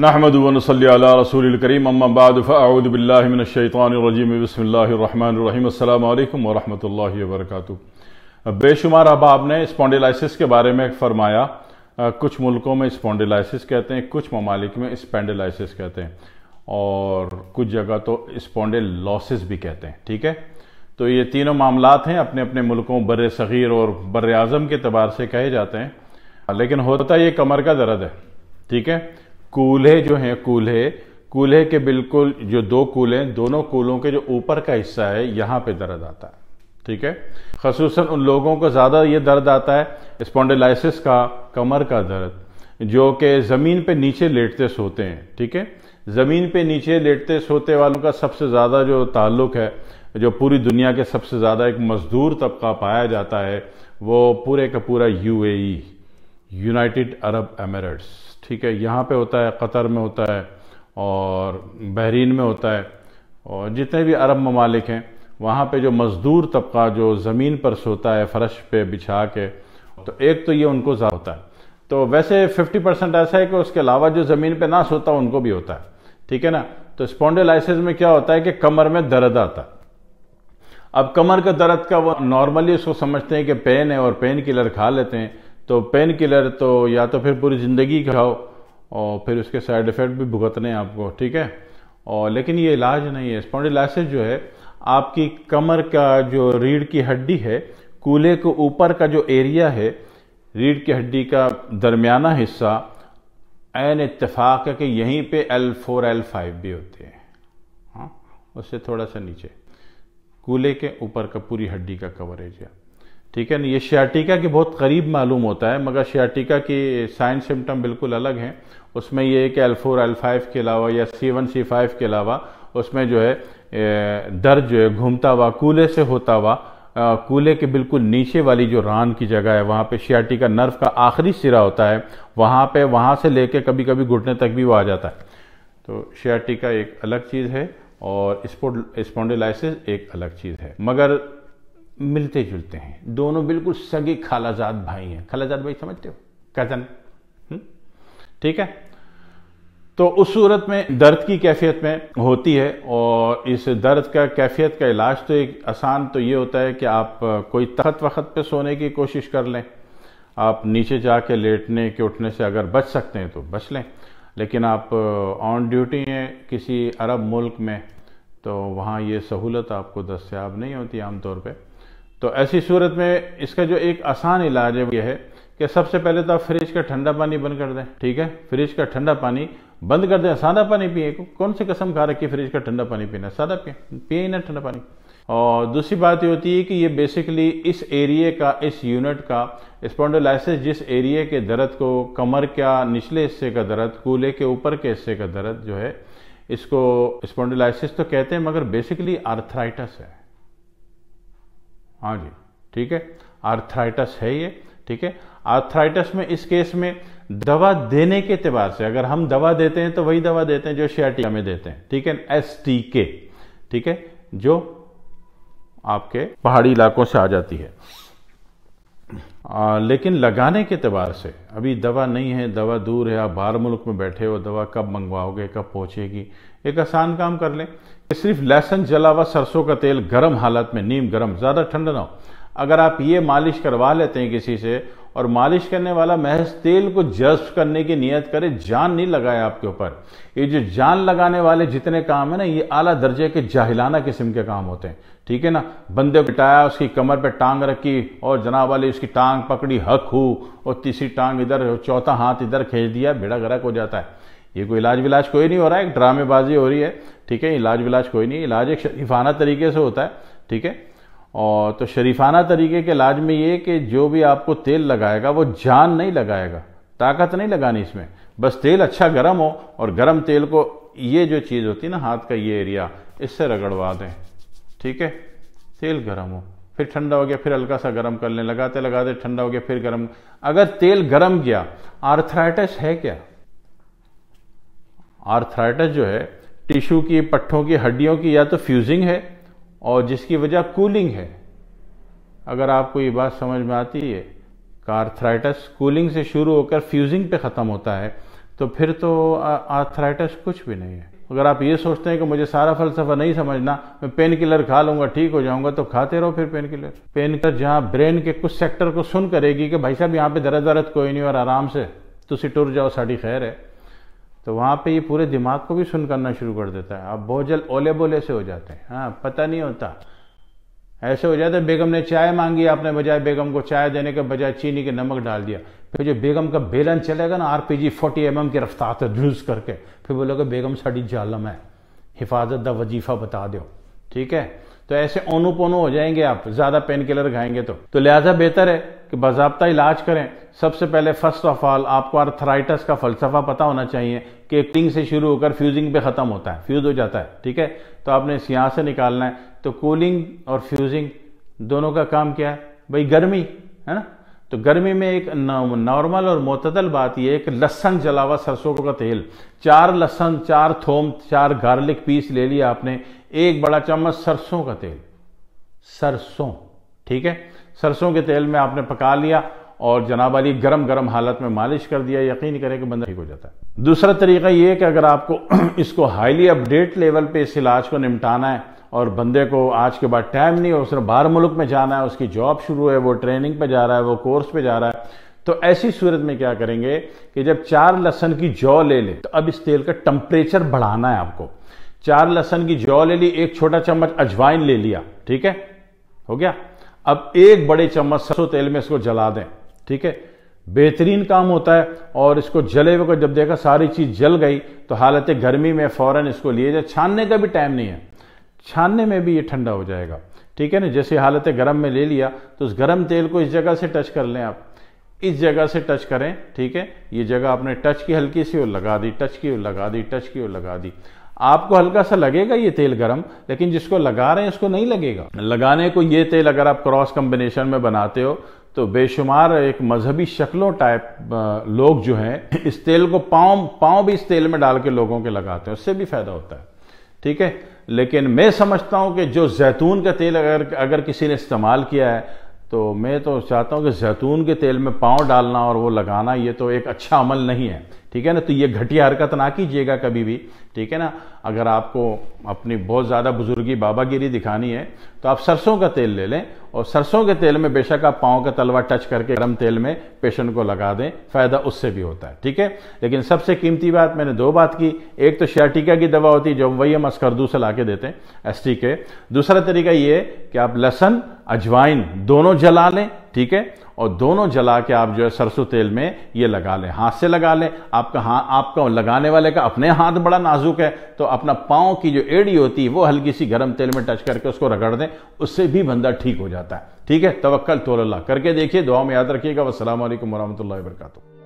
नहमदुन सल्ली अला रसूलिल करीम अम्मा बाद फ़अऊज़ु बिल्लाहि मिनश शैतानिर रजीम बिस्मिल्लाहिर रहमानिर रहीम अस्सलामु अलैकुम व रहमतुल्लाहि व बरकातुहू। बेशुमार अहबाब ने स्पॉन्डिलाइसिस के बारे में फरमाया, कुछ मुल्कों में स्पॉन्डिलाइसिस कहते हैं, कुछ ममालिक में स्पैंडिलाइसिस कहते हैं और कुछ जगह तो स्पॉन्डिलोसिस भी कहते हैं। ठीक है, तो ये तीनों मामलात हैं अपने अपने मुल्कों बरे सग़ीर और बरे आज़म के अतबार से कहे जाते हैं, लेकिन होता ये कमर का दर्द है। ठीक है, कूल्हे जो हैं, कूल्हे के बिल्कुल जो दो कूल्हे हैं, दोनों कूल्हों के जो ऊपर का हिस्सा है, यहाँ पे दर्द आता है। ठीक है, ख़ुसूसन उन लोगों को ज़्यादा ये दर्द आता है स्पॉन्डिलाइसिस का, कमर का दर्द, जो कि ज़मीन पे नीचे लेटते सोते हैं। ठीक है, ज़मीन पे नीचे लेटते सोते वालों का सबसे ज़्यादा जो ताल्लुक़ है, जो पूरी दुनिया के सबसे ज़्यादा एक मज़दूर तबका पाया जाता है, वो पूरे का पूरा UAE, यूनाइटेड अरब एमिरेट्स। ठीक है, यहाँ पे होता है, कतर में होता है और बहरीन में होता है और जितने भी अरब ममालिक हैं, वहाँ पे जो मज़दूर तबका जो ज़मीन पर सोता है फ़र्श पे बिछा के, तो एक तो ये उनको ज़्यादा होता है। तो वैसे 50% ऐसा है कि उसके अलावा जो ज़मीन पे ना सोता उनको भी होता है। ठीक है ना, तो स्पॉन्डिलाइसिस में क्या होता है कि कमर में दर्द आता है। अब कमर का दर्द का वो नॉर्मली उसको समझते हैं कि पेन है और पेन किलर खा लेते हैं, तो पेन किलर तो या तो फिर पूरी ज़िंदगी खाओ और फिर उसके साइड इफ़ेक्ट भी भुगतने हैं आपको। ठीक है, और लेकिन ये इलाज नहीं है। स्पॉन्डिलाइसिस जो है, आपकी कमर का जो रीढ़ की हड्डी है, कूल्हे के ऊपर का जो एरिया है, रीढ़ की हड्डी का दरमियाना हिस्सा, ऐन इत्तेफाक है कि यहीं पे L4 L5 भी होते हैं। हाँ, उससे थोड़ा सा नीचे कूल्हे के ऊपर का पूरी हड्डी का कवरेज है। ठीक है ना, ये शियाटिका के बहुत करीब मालूम होता है, मगर शियाटिका की साइन सिम्टम बिल्कुल अलग हैं। उसमें ये है कि L4 L5 के अलावा या C1 C5 के अलावा उसमें जो है दर्द जो है घूमता हुआ, कूल्हे से होता हुआ, कूल्हे के बिल्कुल नीचे वाली जो रान की जगह है, वहाँ पे शियाटिका नर्व का आखिरी सिरा होता है, वहाँ पे वहाँ से लेके कभी कभी घुटने तक भी वो आ जाता है। तो शियाटिका एक अलग चीज़ है और स्पॉन्डिलाइसिस एक अलग चीज़ है, मगर मिलते जुलते हैं, दोनों बिल्कुल सगे खालाजात भाई हैं। खालाजात भाई समझते हो, कजन। ठीक है, तो उस सूरत में दर्द की कैफियत में होती है और इस दर्द का कैफियत का इलाज तो एक आसान तो ये होता है कि आप कोई तख्त वखत पे सोने की कोशिश कर लें। आप नीचे जाके लेटने के उठने से अगर बच सकते हैं तो बच लें, लेकिन आप ऑन ड्यूटी हैं किसी अरब मुल्क में तो वहाँ ये सहूलत आपको दस्याब नहीं होती आमतौर पर। तो ऐसी सूरत में इसका जो एक आसान इलाज है यह है कि सबसे पहले तो आप फ्रिज का ठंडा पानी बंद कर दें। ठीक है, फ्रिज का ठंडा पानी बंद कर दें, सादा पानी पिए। कौन सी कसम खा रखी है फ्रिज का ठंडा पानी पीना, सादा पिए ही ना ठंडा पानी। और दूसरी बात ये होती है कि ये बेसिकली इस एरिए का, इस यूनिट का स्पॉन्डिलाइसिस, जिस एरिए के दर्द को, कमर का निचले हिस्से का दर्द, कूल्हे के ऊपर के हिस्से का दर्द जो है, इसको स्पॉन्डिलाइसिस तो कहते हैं मगर बेसिकली आर्थराइटिस है। हाँ जी, ठीक है, आर्थराइटिस है ये। ठीक है, आर्थराइटिस में इस केस में दवा देने के अतबार से, अगर हम दवा देते हैं तो वही दवा देते हैं जो शियाटिका में देते हैं। ठीक है, STK, ठीक है, जो आपके पहाड़ी इलाकों से आ जाती है। लेकिन लगाने के अतबार से अभी दवा नहीं है, दवा दूर है, आप बाहर मुल्क में बैठे हो, दवा कब मंगवाओगे, कब पहुँचेगी। एक आसान काम कर लें कि सिर्फ लहसुन जला हुआ, सरसों का तेल गर्म हालत में, नीम गर्म, ज़्यादा ठंडा ना हो, अगर आप ये मालिश करवा लेते हैं किसी से और मालिश करने वाला महज तेल को जज्ब करने की नियत करे, जान नहीं लगाए आपके ऊपर। ये जो जान लगाने वाले जितने काम हैं ना, ये आला दर्जे के जाहिलाना किस्म के काम होते हैं। ठीक है ना, बंदे बिठाया, उसकी कमर पे टांग रखी और जनाब वाली उसकी टांग पकड़ी, हक हू, और तीसरी टांग इधर, चौथा हाथ इधर खींच दिया, बेड़ा गर्क हो जाता है। ये कोई इलाज विलाज कोई नहीं हो रहा है, एक ड्रामेबाजी हो रही है। ठीक है, इलाज विलाज कोई नहीं, इलाज एक शरीफाना तरीके से होता है। ठीक है, और तो शरीफाना तरीके के इलाज में ये कि जो भी आपको तेल लगाएगा वो जान नहीं लगाएगा, ताकत नहीं लगानी इसमें, बस तेल अच्छा गर्म हो और गर्म तेल को ये जो चीज़ होती है ना, हाथ का ये एरिया, इससे रगड़वा दें। ठीक है, तेल गर्म हो, फिर ठंडा हो गया, फिर हल्का सा गर्म कर लें, लगाते लगाते ठंडा हो गया, फिर गर्म। अगर तेल गर्म गया, आर्थराइटिस है क्या? आर्थराइटिस जो है टिश्यू की, पट्ठों की, हड्डियों की या तो फ्यूजिंग है और जिसकी वजह कूलिंग है। अगर आपको ये बात समझ में आती है कि आर्थराइटिस कूलिंग से शुरू होकर फ्यूजिंग पे ख़त्म होता है, तो फिर तो आर्थराइटिस कुछ भी नहीं है। अगर आप ये सोचते हैं कि मुझे सारा फलसफा नहीं समझना, मैं पेन किलर खा लूंगा ठीक हो जाऊंगा, तो खाते रहो फिर पेन किलर। पेन किलर जहाँ ब्रेन के कुछ सेक्टर को सुन करेगी कि भाई साहब यहाँ पे दर्द दर्द कोई नहीं और आराम से तुसी टुर जाओ साड़ी खैर है, तो वहाँ पे ये पूरे दिमाग को भी सुन करना शुरू कर देता है। आप बहुत जल्द ओले बोले से हो जाते हैं, हाँ पता नहीं होता, ऐसे हो जाता है बेगम ने चाय मांगी, आपने बजाय बेगम को चाय देने के बजाय चीनी के नमक डाल दिया, फिर जो बेगम का बेलन चलेगा ना आरपीजी 40 mm की रफ्तार से ढूंस करके, फिर बोलोगे बेगम साड़ी जालम है हिफाजत दा वजीफा बता दो, ठीक है। तो ऐसे ओनो पोनो हो जाएंगे आप ज़्यादा पेन किलर खाएंगे तो लिहाजा बेहतर है कि बाज़ाब्ता इलाज करें। सबसे पहले फर्स्ट ऑफ ऑल आपको आर्थराइटिस का फलसफा पता होना चाहिए कि एक टिंग से शुरू होकर फ्यूजिंग पे ख़त्म होता है, फ्यूज़ हो जाता है, ठीक है। तो आपने इस यहाँ से निकालना है, तो कूलिंग और फ्यूजिंग दोनों का काम क्या है भाई, गर्मी है ना। तो गर्मी में एक नॉर्मल और मतदल बात यह है कि लहसुन जला हुआ सरसों का तेल, 4 लहसुन 4 थोम 4 गार्लिक पीस ले लिया आपने, 1 बड़ा चम्मच सरसों का तेल, सरसों, ठीक है। सरसों के तेल में आपने पका लिया और जनाब अली गरम गरम हालत में मालिश कर दिया, यकीन करें कि बंदा ठीक हो जाता है। दूसरा तरीका ये है कि अगर आपको इसको हाईली अपडेट लेवल पे इस इलाज को निपटाना है और बंदे को आज के बाद टाइम नहीं है, उसने बाहर मुल्क में जाना है, उसकी जॉब शुरू है, वो ट्रेनिंग पे जा रहा है, वो कोर्स पे जा रहा है, तो ऐसी सूरत में क्या करेंगे कि जब 4 लहसुन की जौ ले लें, तो अब इस तेल का टेम्परेचर बढ़ाना है आपको। 4 लहसुन की जौ ले ली, 1 छोटा चम्मच अजवाइन ले लिया, ठीक है, हो गया। अब 1 बड़े चम्मच सरसों तेल में इसको जला दें, ठीक है, बेहतरीन काम होता है। और इसको जले हुए को जब देखा सारी चीज़ जल गई, तो हालत गर्मी में फ़ौरन इसको लिए जाए, छानने का भी टाइम नहीं है, छानने में भी ये ठंडा हो जाएगा, ठीक है ना। जैसे हालत गर्म में ले लिया, तो उस गर्म तेल को इस जगह से टच कर लें, आप इस जगह से टच करें, ठीक है। ये जगह आपने टच की हल्की सी और लगा दी, टच की और लगा दी, टच की और लगा दी। आपको हल्का सा लगेगा ये तेल गरम, लेकिन जिसको लगा रहे हैं उसको नहीं लगेगा। लगाने को ये तेल अगर आप क्रॉस कम्बिनेशन में बनाते हो, तो बेशुमार एक मजहबी शक्लों टाइप लोग जो हैं इस तेल को पाँव भी इस तेल में डाल के लोगों के लगाते हैं, उससे भी फायदा होता है, ठीक है। लेकिन मैं समझता हूँ कि जो जैतून का तेल अगर किसी ने इस्तेमाल किया है, तो मैं तो चाहता हूँ कि जैतून के तेल में पाँव डालना और वो लगाना, ये तो एक अच्छा अमल नहीं है, ठीक है ना। तो ये घटिया हरकत ना कीजिएगा कभी भी, ठीक है ना। अगर आपको अपनी बहुत ज़्यादा बुजुर्गी बाबागिरी दिखानी है, तो आप सरसों का तेल ले लें और सरसों के तेल में बेशक आप पाँव का तलवा टच करके गर्म तेल में पेशेंट को लगा दें, फ़ायदा उससे भी होता है, ठीक है। लेकिन सबसे कीमती बात मैंने 2 बात की, एक तो शियाटिका की दवा होती है जो वही हम अस्करदू से ला के देते हैं STK। दूसरा तरीका ये कि आप लहसुन अजवाइन दोनों जला लें, ठीक है, और दोनों जला के आप जो है सरसों तेल में ये लगा लें, हाथ से लगा लें। आपका लगाने वाले का अपने हाथ बड़ा नाजुक है, तो अपना पाँव की जो एड़ी होती है वो हल्की सी गर्म तेल में टच करके उसको रगड़ दें, उससे भी बंदा ठीक हो जाता है, ठीक है। तवक्कल तो अल्लाह करके देखिए, दुआ में याद रखिएगा। वस्सलामु अलैकुम वरहमतुल्लाहि वबरकातुहू।